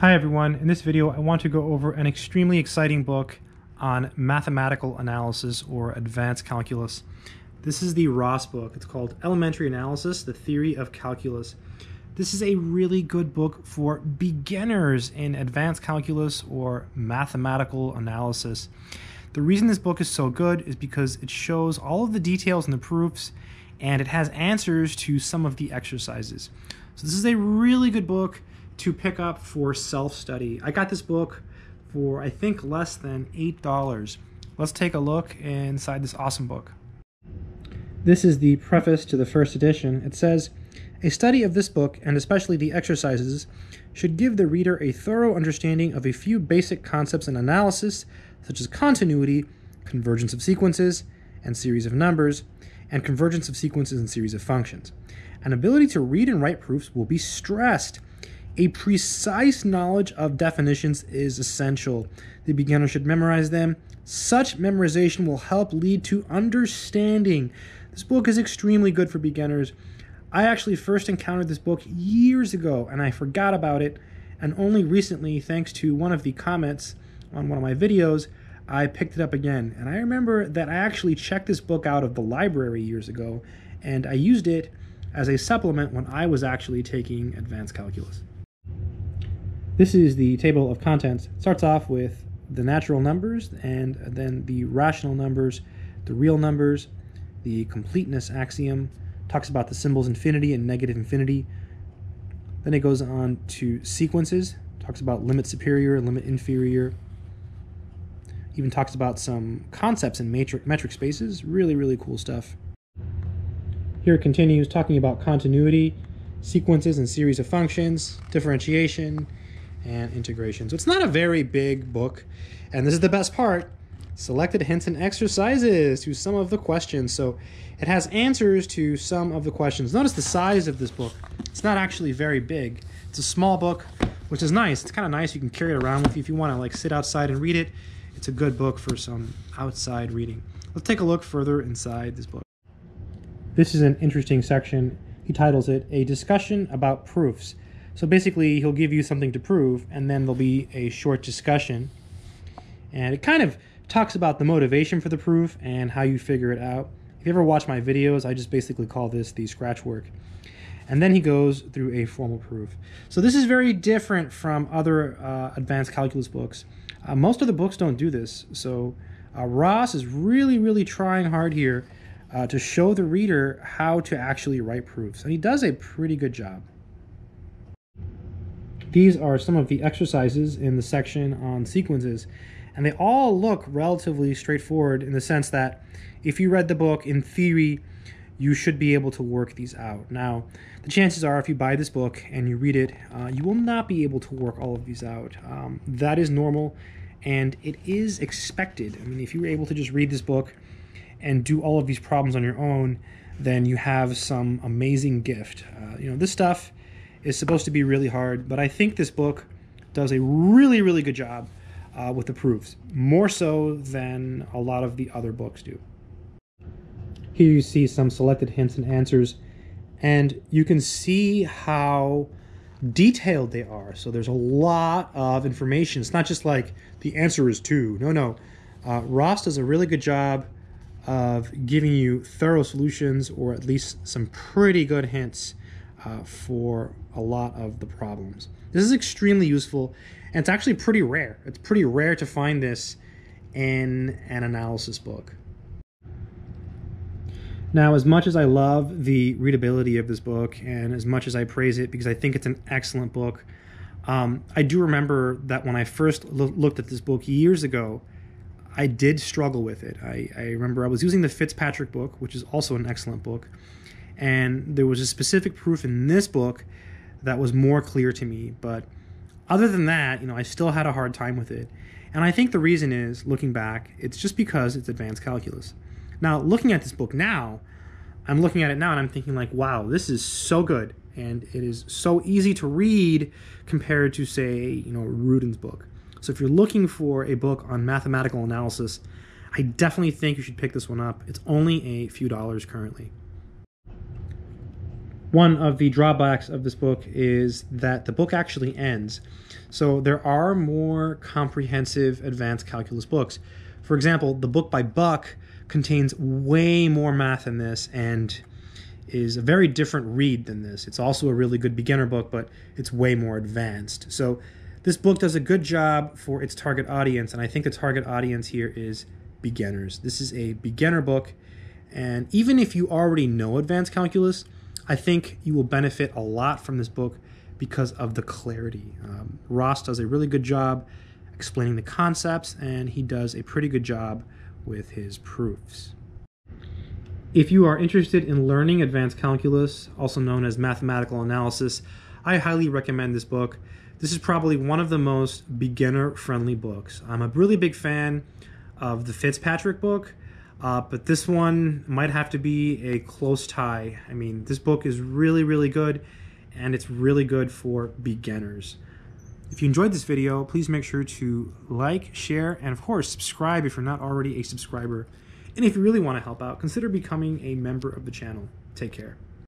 Hi everyone, in this video I want to go over an extremely exciting book on mathematical analysis or advanced calculus. This is the Ross book. It's called Elementary Analysis: The Theory of Calculus. This is a really good book for beginners in advanced calculus or mathematical analysis. The reason this book is so good is because it shows all of the details and the proofs, and it has answers to some of the exercises. So this is a really good book to pick up for self-study. I got this book for, I think, less than $8. Let's take a look inside this awesome book. This is the preface to the first edition. It says, "A study of this book, and especially the exercises, should give the reader a thorough understanding of a few basic concepts in analysis, such as continuity, convergence of sequences and series of numbers, and convergence of sequences and series of functions. An ability to read and write proofs will be stressed. A precise knowledge of definitions is essential. The beginner should memorize them. Such memorization will help lead to understanding." This book is extremely good for beginners. I actually first encountered this book years ago and I forgot about it, and only recently, thanks to one of the comments on one of my videos, I picked it up again. And I remember that I actually checked this book out of the library years ago, and I used it as a supplement when I was actually taking advanced calculus. This is the table of contents. It starts off with the natural numbers, and then the rational numbers, the real numbers, the completeness axiom, talks about the symbols infinity and negative infinity. Then it goes on to sequences, talks about limit superior, limit inferior, even talks about some concepts in metric spaces. Really, really cool stuff. Here it continues talking about continuity, sequences and series of functions, differentiation, and integration. So it's not a very big book, and this is the best part: selected hints and exercises to some of the questions. So it has answers to some of the questions. Notice the size of this book. It's not actually very big. It's a small book, which is nice. It's kind of nice. You can carry it around with you if you want to, like, sit outside and read it. It's a good book for some outside reading. Let's take a look further inside this book. This is an interesting section. He titles it "A Discussion About Proofs." So basically, he'll give you something to prove, and then there'll be a short discussion. And it kind of talks about the motivation for the proof and how you figure it out. If you ever watch my videos, I just basically call this the scratch work. And then he goes through a formal proof. So this is very different from other advanced calculus books. Most of the books don't do this. So Ross is really, really trying hard here to show the reader how to actually write proofs. And he does a pretty good job. These are some of the exercises in the section on sequences, and they all look relatively straightforward in the sense that if you read the book, in theory, you should be able to work these out. Now, the chances are, if you buy this book and you read it, you will not be able to work all of these out. That is normal, and it is expected. I mean, if you were able to just read this book and do all of these problems on your own, then you have some amazing gift. You know, this stuff is supposed to be really hard, but I think this book does a really, really good job with the proofs, more so than a lot of the other books do. Here you see some selected hints and answers, and you can see how detailed they are. So there's a lot of information. It's not just like the answer is 2. No. Ross does a really good job of giving you thorough solutions, or at least some pretty good hints for a lot of the problems. This is extremely useful, and it's actually pretty rare. It's pretty rare to find this in an analysis book. Now, as much as I love the readability of this book, and as much as I praise it because I think it's an excellent book, I do remember that when I first looked at this book years ago, I did struggle with it. I remember I was using the Fitzpatrick book, which is also an excellent book, and there was a specific proof in this book that was more clear to me. But other than that, you know, I still had a hard time with it. And I think the reason is, looking back, it's just because it's advanced calculus. Now, looking at this book now, I'm looking at it now and I'm thinking, like, wow, this is so good. And it is so easy to read compared to, say, you know, Rudin's book. So if you're looking for a book on mathematical analysis, I definitely think you should pick this one up. It's only a few dollars currently. one of the drawbacks of this book is that the book actually ends. So there are more comprehensive advanced calculus books. For example, the book by Buck contains way more math than this and is a very different read than this. It's also a really good beginner book, but it's way more advanced. So this book does a good job for its target audience, and I think the target audience here is beginners. This is a beginner book, and even if you already know advanced calculus, I think you will benefit a lot from this book because of the clarity. Ross does a really good job explaining the concepts, and he does a pretty good job with his proofs. If you are interested in learning advanced calculus, also known as mathematical analysis, I highly recommend this book. This is probably one of the most beginner-friendly books. I'm a really big fan of the Fitzpatrick book, but this one might have to be a close tie. I mean, this book is really, really good, and it's really good for beginners. If you enjoyed this video, please make sure to like, share, and of course, subscribe if you're not already a subscriber. And if you really want to help out, consider becoming a member of the channel. Take care.